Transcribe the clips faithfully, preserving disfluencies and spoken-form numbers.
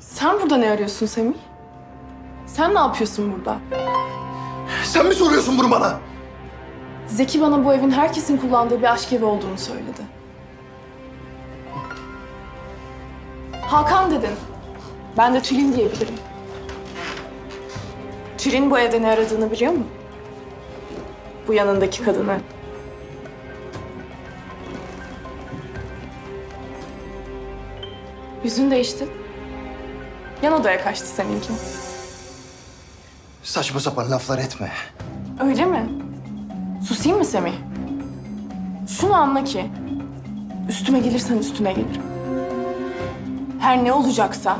Sen burada ne arıyorsun Semih? Sen ne yapıyorsun burada? Sen mi soruyorsun bunu bana? Zeki bana bu evin herkesin kullandığı bir aşk evi olduğunu söyledi. Hakan dedin. Ben de Tülin diyebilirim. Tülin bu evde ne aradığını biliyor mu? Bu yanındaki kadını. Yüzün değişti. Yan odaya kaçtı seninki. Saçma sapan laflar etme. Öyle mi? Susayım mı Semih? Şunu anla ki, üstüme gelirsen üstüne gelirim. Her ne olacaksa,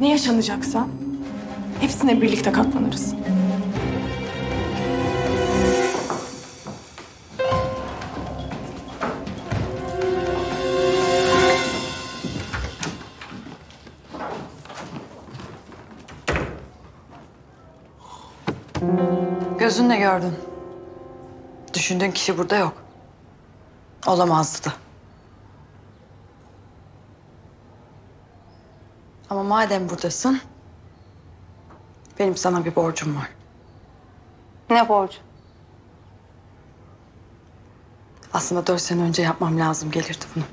ne yaşanacaksa hepsine birlikte katlanırız. Gözünle gördün. Düşündüğün kişi burada yok. Olamazdı da. Ama madem buradasın, benim sana bir borcum var. Ne borcu? Aslında dört sene önce yapmam lazım gelirdi bunu.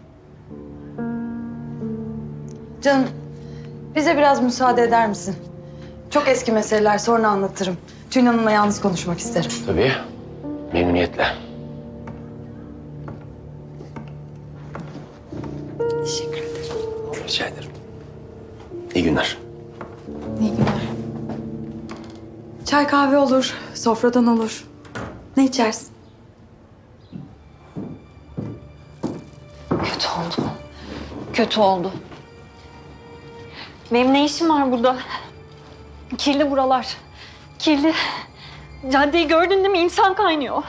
Canım, bize biraz müsaade eder misin? Çok eski meseleler, sonra anlatırım. Tülin Hanım'la yalnız konuşmak isterim. Tabii. Memnuniyetle. Teşekkür ederim. Rica ederim. İyi günler. İyi günler. Çay kahve olur, sofradan olur. Ne içersin? Kötü oldu. Kötü oldu. Benim ne işim var burada? Kirli buralar. Kirli. Caddeyi gördün değil mi? İnsan kaynıyor.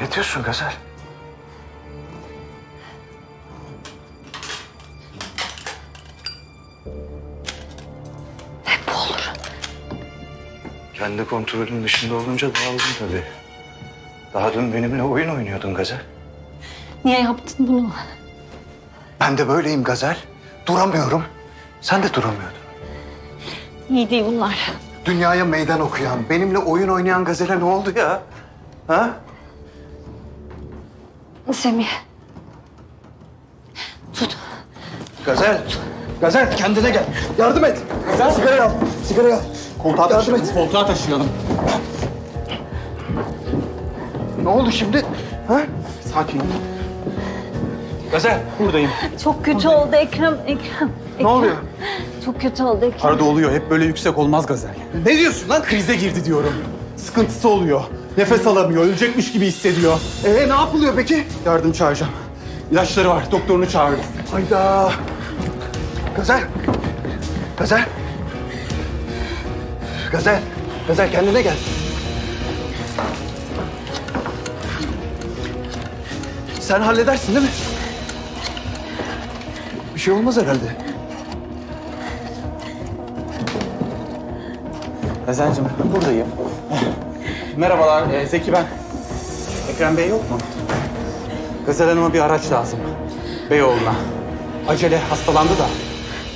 Ne diyorsun Gazel? Hep olur. Kendi kontrolünün dışında olunca dağıldın tabii. Daha dün benimle oyun oynuyordun Gazel. Niye yaptın bunu? Ben de böyleyim Gazel. Duramıyorum. Sen de duramıyordun. İyi değil bunlar. Dünyaya meydan okuyan, benimle oyun oynayan Gazel'e ne oldu ya? Ha? Semih. Tut. Gazel. Gazel kendine gel. Yardım et. Gazel. Sigarayı al. Sigarayı al. Koltuğa taşıyalım. Koltuğa taşıyalım. Ne oldu şimdi? Ha? Sakin ol. Gazel buradayım. Çok kötü buradayım. Oldu Ekrem. Ekrem. Ekrem. Ne oluyor? Çok kötü oldu Ekrem. Arada oluyor. Hep böyle yüksek olmaz Gazel. Ne diyorsun lan? Krize girdi diyorum. Sıkıntısı oluyor. Nefes alamıyor. Ölecekmiş gibi hissediyor. Ee ne yapılıyor peki? Yardım çağıracağım. İlaçları var. Doktorunu çağırdım. Hayda. Gazel. Gazel. Gazel. Gazel kendine gel. Sen halledersin değil mi? Bir şey olmaz herhalde. Gazel'cim buradayım. Merhabalar e, Zeki ben. Ekrem Bey yok mu? Gazel Hanım'a bir araç lazım. Beyoğlu'na. Acele hastalandı da.